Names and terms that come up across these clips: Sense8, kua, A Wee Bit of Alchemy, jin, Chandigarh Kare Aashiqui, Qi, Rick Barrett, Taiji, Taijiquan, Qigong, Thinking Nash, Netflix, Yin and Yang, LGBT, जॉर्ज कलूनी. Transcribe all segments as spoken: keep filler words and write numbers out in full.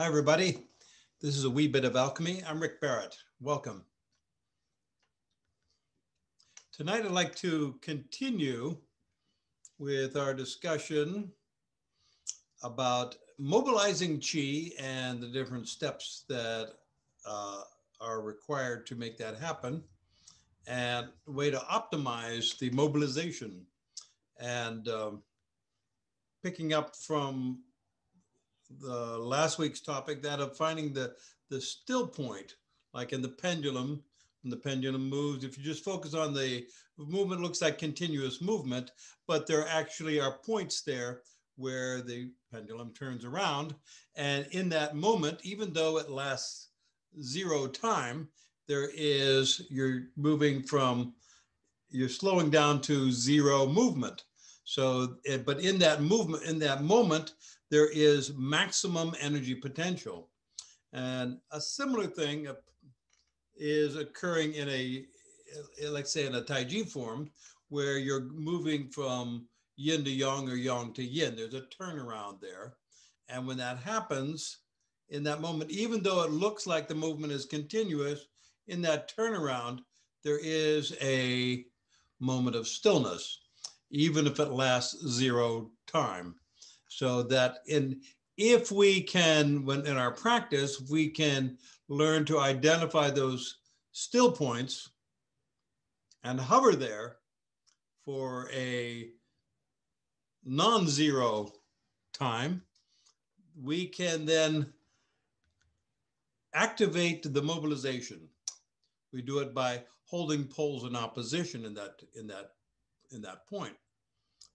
Hi, everybody. This is a wee bit of alchemy. I'm Rick Barrett. Welcome. Tonight, I'd like to continue with our discussion about mobilizing Qi and the different steps that uh, are required to make that happen and a way to optimize the mobilization and um, picking up from the last week's topic, that of finding the, the still point, like in the pendulum, when the pendulum moves, if you just focus on the movement, it looks like continuous movement, but there actually are points there where the pendulum turns around. And in that moment, even though it lasts zero time, there is, you're moving from, you're slowing down to zero movement. So, but in that movement, in that moment, there is maximum energy potential. And a similar thing is occurring in a, let's say in a Taiji form, where you're moving from yin to yang or yang to yin. There's a turnaround there. And when that happens, in that moment, even though it looks like the movement is continuous, in that turnaround, there is a moment of stillness, even if it lasts zero time. So that in, if we can, when in our practice, we can learn to identify those still points and hover there for a non-zero time, we can then activate the mobilization. We do it by holding poles in opposition in that, in that, in that point.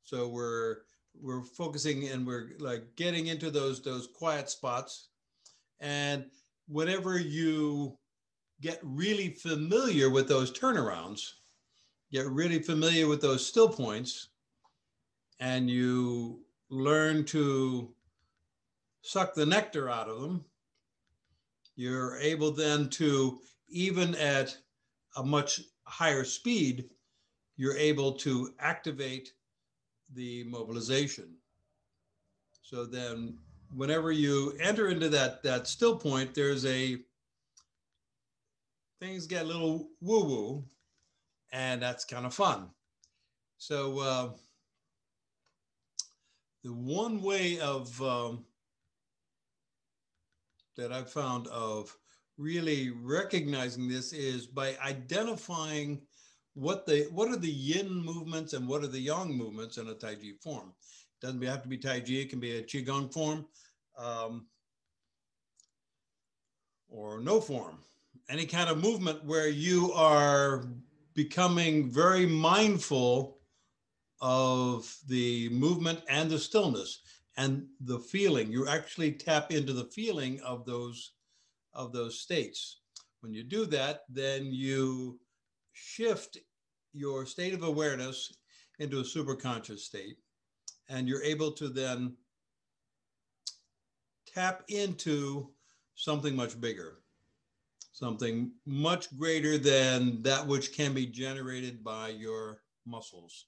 So we're we're focusing and we're like getting into those, those quiet spots. And whenever you get really familiar with those turnarounds, get really familiar with those still points, and you learn to suck the nectar out of them, you're able then to, even at a much higher speed, you're able to activate the mobilization. So then whenever you enter into that, that still point, there's a, things get a little woo-woo, and that's kind of fun. So uh, the one way of, um, that I've found of really recognizing this is by identifying What, the, what are the yin movements and what are the yang movements in a Taiji form? It doesn't have to be Taiji, it can be a Qigong form um, or no form. Any kind of movement where you are becoming very mindful of the movement and the stillness and the feeling. You actually tap into the feeling of those, of those states. When you do that, then you shift your state of awareness into a superconscious state, and you're able to then tap into something much bigger, something much greater than that which can be generated by your muscles.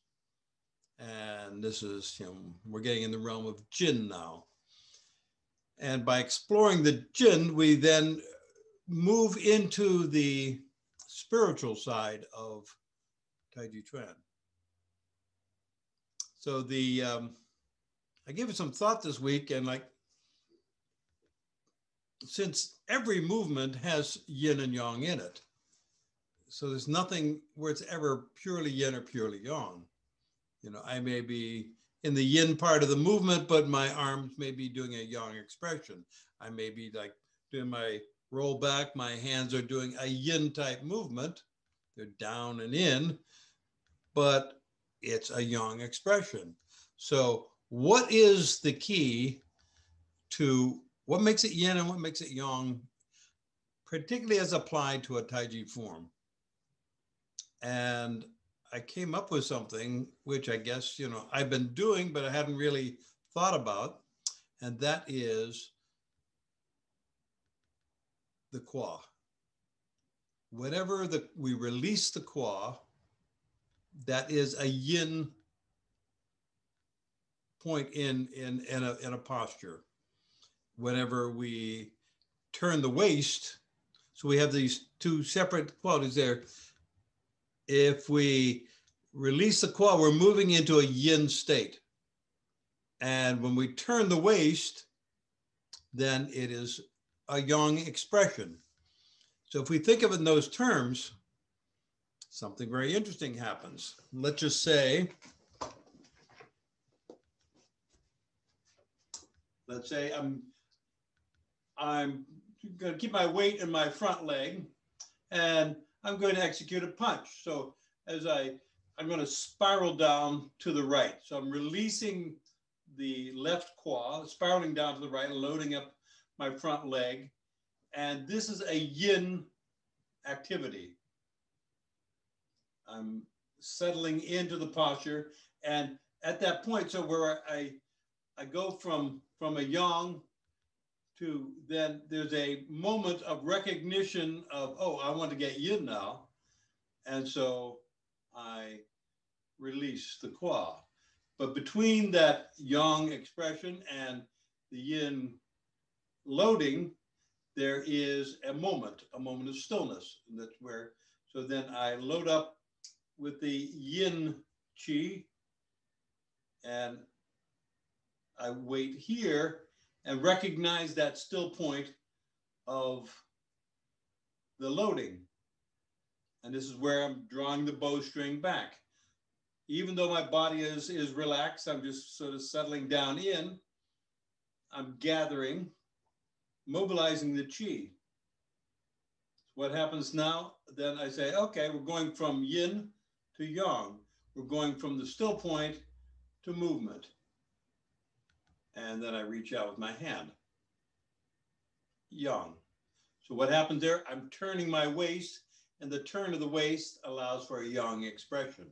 And this is, you know, we're getting in the realm of jin now. And by exploring the jin, we then move into the spiritual side of Taijiquan. So the, um, I gave it some thought this week, and like, since every movement has yin and yang in it, so there's nothing where it's ever purely yin or purely yang. You know, I may be in the yin part of the movement, but my arms may be doing a yang expression. I may be like doing my roll back, my hands are doing a yin type movement. They're down and in, but it's a yang expression. So what is the key to what makes it yin and what makes it yang, particularly as applied to a Taiji form? And I came up with something which I guess, you know, I've been doing, but I hadn't really thought about. And that is the qua. Whenever the, we release the qua, that is a yin point in, in, in, a, in a posture. whenever we turn the waist, so we have these two separate qualities there. If we release the quad, we're moving into a yin state. And when we turn the waist, then it is a yang expression. So if we think of it in those terms, something very interesting happens. Let's just say, let's say I'm, I'm going to keep my weight in my front leg and I'm going to execute a punch. So as I, I'm going to spiral down to the right. So I'm releasing the left quad, spiraling down to the right, loading up my front leg. And this is a yin activity. I'm settling into the posture. And at that point, so where I, I go from, from a yang to then there's a moment of recognition of, oh, I want to get yin now. And so I release the quad. But between that yang expression and the yin loading, there is a moment, a moment of stillness. And that's where, so then I load up with the yin qi and I wait here and recognize that still point of the loading. And this is where I'm drawing the bowstring back. Even though my body is, is relaxed, I'm just sort of settling down in, I'm gathering, mobilizing the chi. What happens now, then I say, okay, we're going from yin to yang. We're going from the still point to movement. And then I reach out with my hand, yang. So what happens there? I'm turning my waist and the turn of the waist allows for a yang expression.